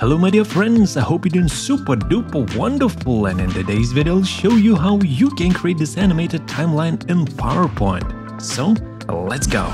Hello my dear friends, I hope you're doing super duper wonderful, and in today's video I'll show you how you can create this animated timeline in PowerPoint. So let's go!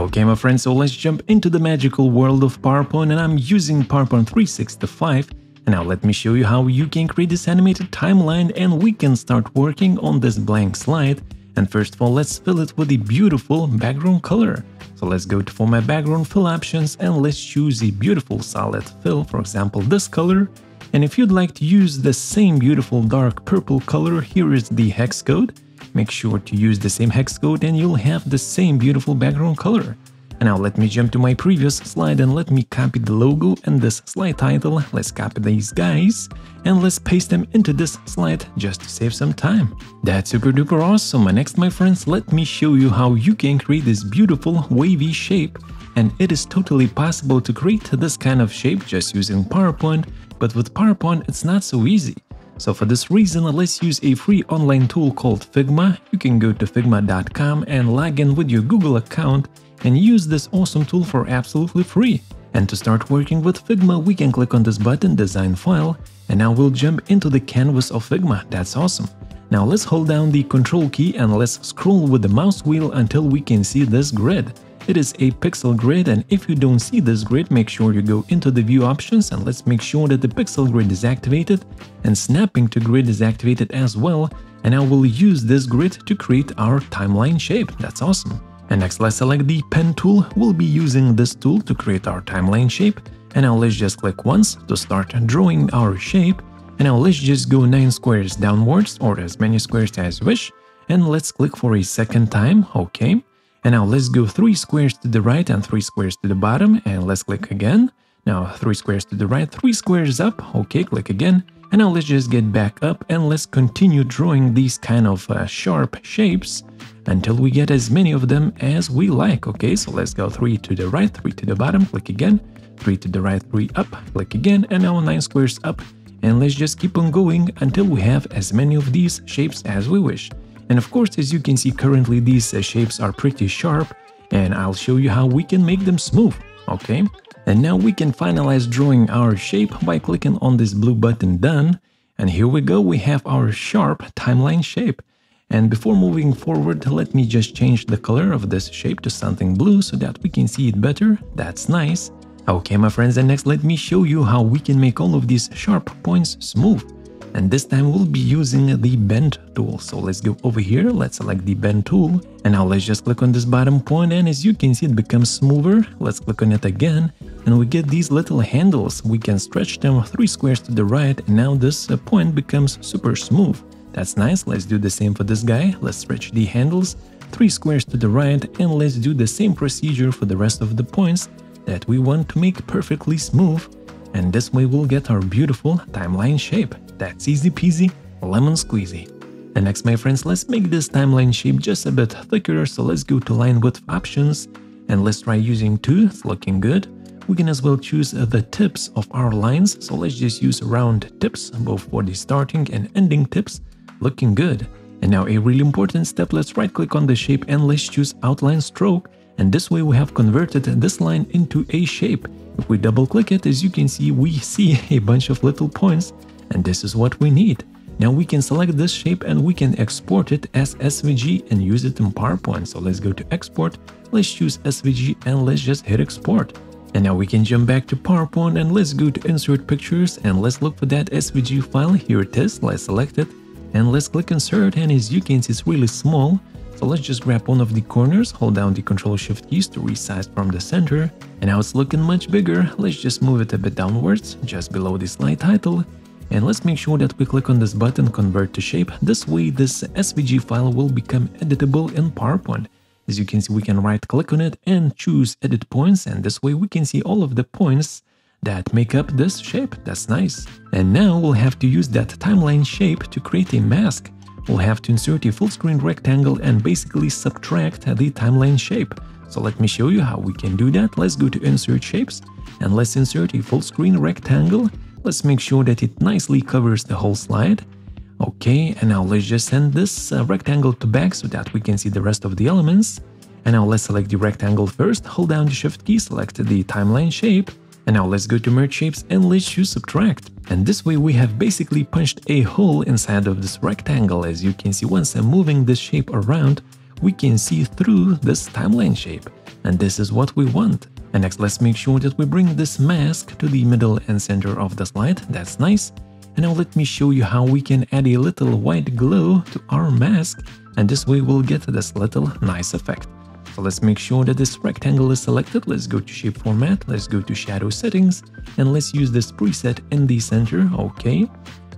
Okay my friends, so let's jump into the magical world of PowerPoint, and I'm using PowerPoint 365. Now let me show you how you can create this animated timeline, and we can start working on this blank slide. And first of all, let's fill it with a beautiful background color. So let's go to Format, Background, Fill options, and let's choose a beautiful solid fill, for example, this color. And if you'd like to use the same beautiful dark purple color, here is the hex code. Make sure to use the same hex code and you'll have the same beautiful background color. And now let me jump to my previous slide and let me copy the logo and this slide title. Let's copy these guys and let's paste them into this slide just to save some time. That's super duper awesome. And next, my friends, let me show you how you can create this beautiful wavy shape. And it is totally possible to create this kind of shape just using PowerPoint, but with PowerPoint it's not so easy. So for this reason, let's use a free online tool called Figma. You can go to figma.com and log in with your Google account and use this awesome tool for absolutely free. And to start working with Figma, we can click on this button, Design File, and now we'll jump into the canvas of Figma. That's awesome. Now let's hold down the Control key and let's scroll with the mouse wheel until we can see this grid. It is a pixel grid, and if you don't see this grid, make sure you go into the view options and let's make sure that the pixel grid is activated and snapping to grid is activated as well. And now we'll use this grid to create our timeline shape. That's awesome. And next, let's select the pen tool. We'll be using this tool to create our timeline shape. And now let's just click once to start drawing our shape. And now let's just go 9 squares downwards, or as many squares as you wish. And let's click for a second time. Okay. And now let's go 3 squares to the right and 3 squares to the bottom, and let's click again. Now 3 squares to the right, 3 squares up. Okay, click again. And now let's just get back up and let's continue drawing these kind of sharp shapes until we get as many of them as we like. Okay, so let's go 3 to the right, 3 to the bottom, click again, 3 to the right, 3 up, click again, and now 9 squares up. And let's just keep on going until we have as many of these shapes as we wish. And of course, as you can see, currently these shapes are pretty sharp, and I'll show you how we can make them smooth, okay? And now we can finalize drawing our shape by clicking on this blue button, Done. And here we go, we have our sharp timeline shape. And before moving forward, let me just change the color of this shape to something blue so that we can see it better. That's nice. Okay, my friends, and next let me show you how we can make all of these sharp points smooth. And this time we'll be using the bend tool. So let's go over here, let's select the bend tool. And now let's just click on this bottom point, and as you can see, it becomes smoother. Let's click on it again, and we get these little handles. We can stretch them 3 squares to the right, and now this point becomes super smooth. That's nice. Let's do the same for this guy. Let's stretch the handles 3 squares to the right, and let's do the same procedure for the rest of the points that we want to make perfectly smooth. And this way we'll get our beautiful timeline shape. That's easy peasy, lemon squeezy. And next, my friends, let's make this timeline shape just a bit thicker. So let's go to line width options and let's try using 2. It's looking good. We can as well choose the tips of our lines. So let's just use round tips, both for the starting and ending tips. Looking good. And now a really important step, let's right click on the shape and let's choose outline stroke. And this way we have converted this line into a shape. If we double click it, as you can see, we see a bunch of little points, and this is what we need. Now we can select this shape and we can export it as SVG and use it in PowerPoint. So let's go to export, let's choose SVG and let's just hit export. And now we can jump back to PowerPoint and let's go to insert pictures and let's look for that SVG file. Here it is, let's select it and let's click insert, and as you can see, it's really small. So let's just grab one of the corners, hold down the Ctrl-Shift keys to resize from the center. And now it's looking much bigger. Let's just move it a bit downwards, just below the slide title. And let's make sure that we click on this button, Convert to Shape. This way, this SVG file will become editable in PowerPoint. As you can see, we can right-click on it and choose Edit Points. And this way, we can see all of the points that make up this shape. That's nice. And now we'll have to use that timeline shape to create a mask. We'll have to insert a full-screen rectangle and basically subtract the timeline shape. So let me show you how we can do that. Let's go to Insert Shapes and let's insert a full-screen rectangle. Let's make sure that it nicely covers the whole slide. Okay, and now let's just send this rectangle to back so that we can see the rest of the elements. And now let's select the rectangle first, hold down the Shift key, select the timeline shape. And now let's go to merge shapes and let's choose subtract. And this way we have basically punched a hole inside of this rectangle. As you can see, once I'm moving this shape around, we can see through this timeline shape. And this is what we want. And next, let's make sure that we bring this mask to the middle and center of the slide. That's nice. And now let me show you how we can add a little white glow to our mask. And this way we'll get this little nice effect. So let's make sure that this rectangle is selected. Let's go to shape format, let's go to shadow settings, and let's use this preset in the center. Okay.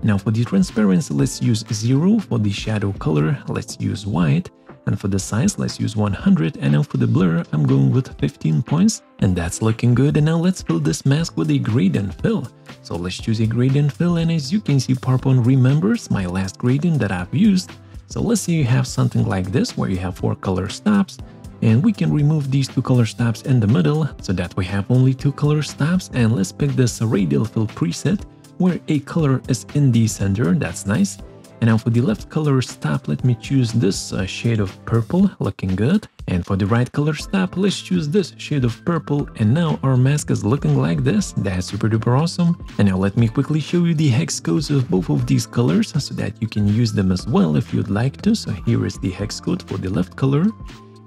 Now for the transparency, let's use 0. For the shadow color, let's use white. And for the size, let's use 100. And now for the blur, I'm going with 15 points. And that's looking good. And now let's fill this mask with a gradient fill. So let's choose a gradient fill. And as you can see, PowerPoint remembers my last gradient that I've used. So let's say you have something like this, where you have 4 color stops. And we can remove these 2 color stops in the middle, so that we have only 2 color stops. And let's pick this radial fill preset, where a color is in the center. That's nice. And now for the left color stop, let me choose this shade of purple, looking good. And for the right color stop, let's choose this shade of purple. And now our mask is looking like this. That's super duper awesome. And now let me quickly show you the hex codes of both of these colors, so that you can use them as well if you'd like to. So here is the hex code for the left color,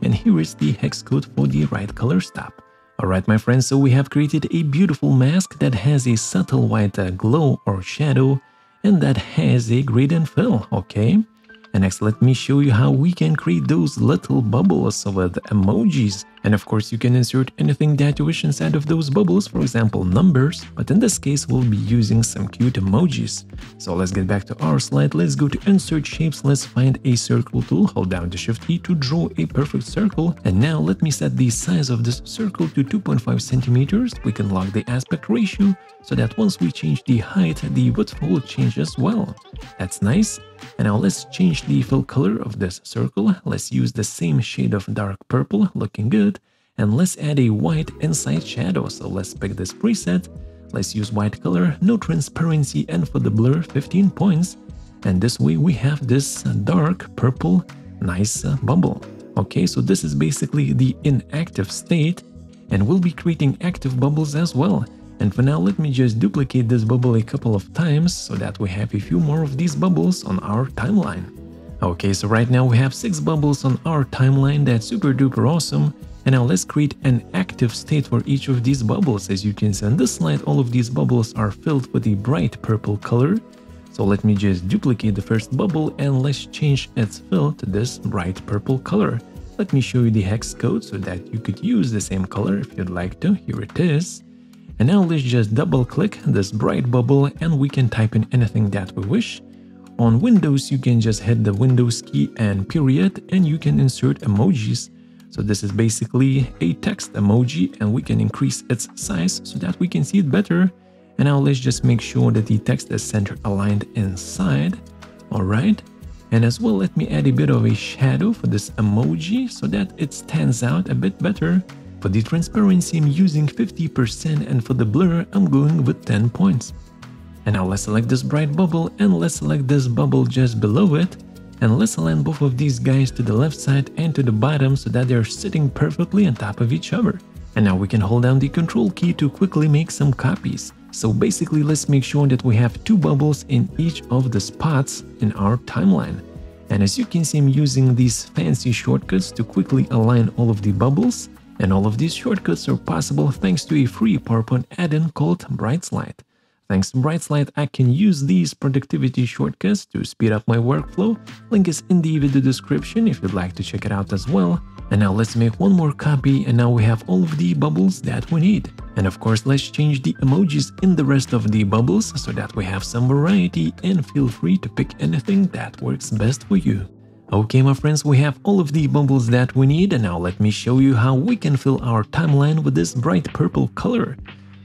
and here is the hex code for the right color stop. Alright my friends, so we have created a beautiful mask that has a subtle white glow or shadow, and that has a gradient fill, okay? And next, let me show you how we can create those little bubbles with emojis. And of course, you can insert anything that you wish inside of those bubbles, for example, numbers. But in this case, we'll be using some cute emojis. So let's get back to our slide. Let's go to Insert Shapes. Let's find a circle tool. Hold down the Shift key to draw a perfect circle. And now let me set the size of this circle to 2.5 centimeters. We can lock the aspect ratio so that once we change the height, the width will change as well. That's nice. And now let's change the fill color of this circle. Let's use the same shade of dark purple, looking good. And let's add a white inside shadow. So let's pick this preset. Let's use white color, no transparency, and for the blur, 15 points. And this way we have this dark purple, nice bubble. Okay, so this is basically the inactive state, and we'll be creating active bubbles as well. And for now, let me just duplicate this bubble a couple of times so that we have a few more of these bubbles on our timeline. Okay, so right now we have 6 bubbles on our timeline. That's super duper awesome. And now let's create an active state for each of these bubbles. As you can see on this slide, all of these bubbles are filled with a bright purple color. So let me just duplicate the first bubble and let's change its fill to this bright purple color. Let me show you the hex code so that you could use the same color if you'd like to. Here it is. And now let's just double click this bright bubble and we can type in anything that we wish. On Windows, you can just hit the Windows key and period, and you can insert emojis. So this is basically a text emoji, and we can increase its size so that we can see it better. And now let's just make sure that the text is center aligned inside. All right. And as well, let me add a bit of a shadow for this emoji so that it stands out a bit better. For the transparency, I'm using 50%, and for the blur, I'm going with 10 points. And now let's select this bright bubble, and let's select this bubble just below it. And let's align both of these guys to the left side and to the bottom so that they're sitting perfectly on top of each other. And now we can hold down the Control key to quickly make some copies. So basically, let's make sure that we have 2 bubbles in each of the spots in our timeline. And as you can see, I'm using these fancy shortcuts to quickly align all of the bubbles. And all of these shortcuts are possible thanks to a free PowerPoint add-in called BrightSlide. Thanks to BrightSlide, I can use these productivity shortcuts to speed up my workflow. Link is in the video description if you'd like to check it out as well. And now let's make one more copy, and now we have all of the bubbles that we need. And of course, let's change the emojis in the rest of the bubbles so that we have some variety, and feel free to pick anything that works best for you. Okay, my friends, we have all of the bubbles that we need, and now let me show you how we can fill our timeline with this bright purple color.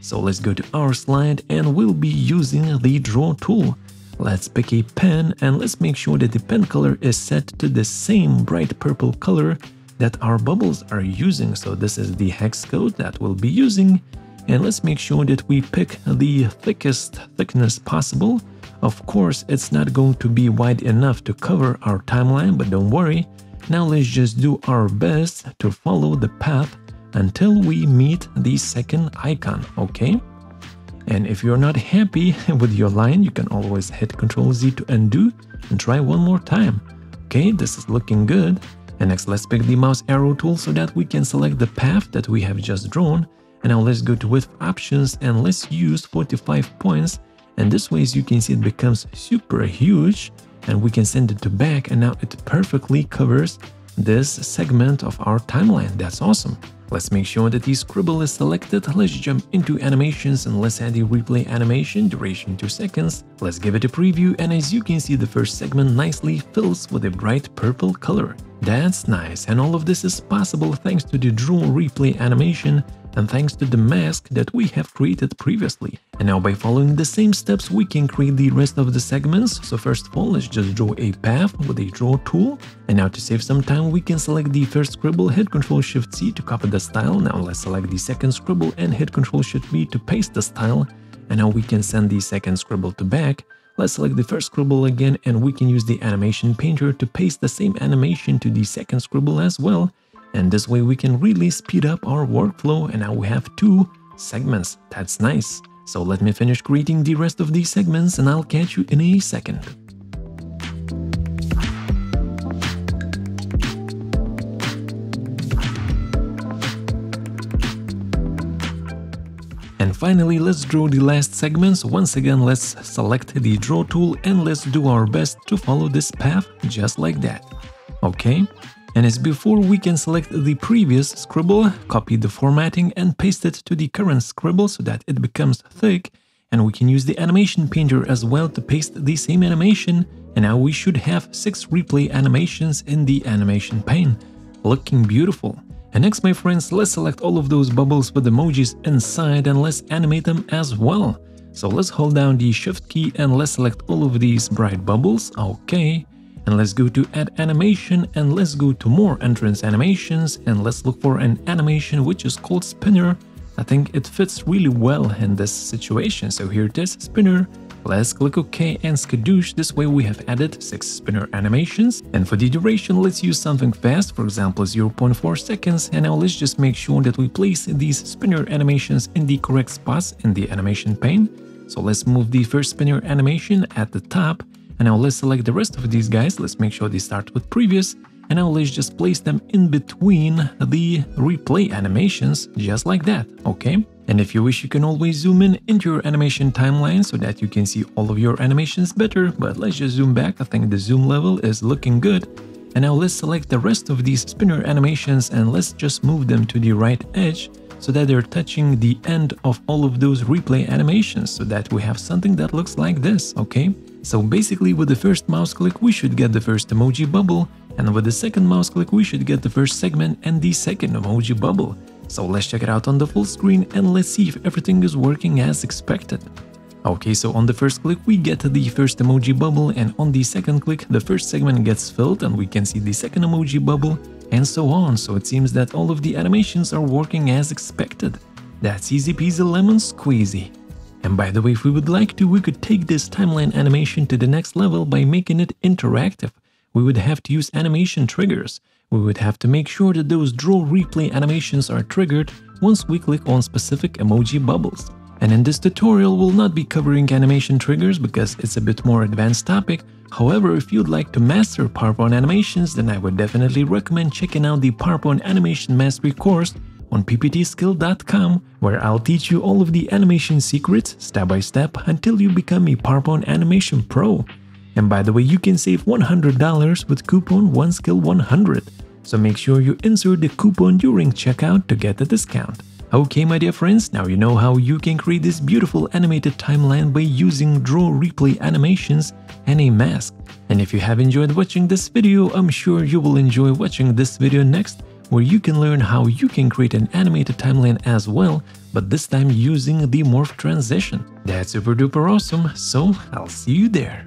So let's go to our slide, and we'll be using the Draw tool. Let's pick a pen, and let's make sure that the pen color is set to the same bright purple color that our bubbles are using. So this is the hex code that we'll be using, and let's make sure that we pick the thickest thickness possible. Of course, it's not going to be wide enough to cover our timeline, but don't worry. Now let's just do our best to follow the path until we meet the second icon, okay? And if you're not happy with your line, you can always hit Ctrl-Z to undo and try one more time. Okay, this is looking good. And next, let's pick the mouse arrow tool so that we can select the path that we have just drawn. And now let's go to width options and let's use 45 points. And this way, as you can see, it becomes super huge and we can send it to back. And now it perfectly covers this segment of our timeline. That's awesome. Let's make sure that the scribble is selected. Let's jump into animations and let's add a replay animation, duration 2 seconds. Let's give it a preview, and as you can see, the first segment nicely fills with a bright purple color. That's nice, and all of this is possible thanks to the draw replay animation and thanks to the mask that we have created previously. And now by following the same steps, we can create the rest of the segments. So first of all, let's just draw a path with a draw tool. And now to save some time, we can select the first scribble, hit Ctrl-Shift-C to copy the style. Now let's select the second scribble and hit Ctrl-Shift-V to paste the style. And now we can send the second scribble to back. Let's select the first scribble again, and we can use the animation painter to paste the same animation to the second scribble as well. And this way we can really speed up our workflow, and now we have 2 segments. That's nice. So let me finish creating the rest of these segments and I'll catch you in a second. And finally, let's draw the last segments. Once again, let's select the draw tool and let's do our best to follow this path just like that. Okay. And as before, we can select the previous scribble, copy the formatting and paste it to the current scribble so that it becomes thick. And we can use the animation painter as well to paste the same animation. And now we should have 6 replay animations in the animation pane. Looking beautiful. And next, my friends, let's select all of those bubbles with emojis inside and let's animate them as well. So let's hold down the Shift key and let's select all of these bright bubbles. Okay. And let's go to add animation and let's go to more entrance animations and let's look for an animation which is called spinner. I think it fits really well in this situation. So here it is, spinner. Let's click OK and skadoosh. This way we have added 6 spinner animations. And for the duration, let's use something fast, for example 0.4 seconds. And now let's just make sure that we place these spinner animations in the correct spots in the animation pane. So let's move the first spinner animation at the top. And now let's select the rest of these guys. Let's make sure they start with previous. And now let's just place them in between the replay animations, just like that, okay? And if you wish, you can always zoom in into your animation timeline so that you can see all of your animations better. But let's just zoom back. I think the zoom level is looking good. And now let's select the rest of these spinner animations and let's just move them to the right edge so that they're touching the end of all of those replay animations so that we have something that looks like this, okay? So basically, with the first mouse click, we should get the first emoji bubble, and with the second mouse click, we should get the first segment and the second emoji bubble. So let's check it out on the full screen and let's see if everything is working as expected. Okay, so on the first click, we get the first emoji bubble, and on the second click, the first segment gets filled and we can see the second emoji bubble and so on. So it seems that all of the animations are working as expected. That's easy peasy lemon squeezy. And by the way, if we would like to, we could take this timeline animation to the next level by making it interactive. We would have to use animation triggers. We would have to make sure that those draw replay animations are triggered once we click on specific emoji bubbles. And in this tutorial, we'll not be covering animation triggers because it's a bit more advanced topic. However, if you'd like to master PowerPoint animations, then I would definitely recommend checking out the PowerPoint Animation Mastery course on pptskill.com, where I'll teach you all of the animation secrets step by step until you become a PowerPoint animation pro. And by the way, you can save $100 with coupon OneSkill100. So make sure you insert the coupon during checkout to get the discount. Okay, my dear friends, now you know how you can create this beautiful animated timeline by using draw replay animations and a mask. And if you have enjoyed watching this video, I'm sure you will enjoy watching this video next, where you can learn how you can create an animated timeline as well, but this time using the morph transition. That's super duper awesome, so I'll see you there.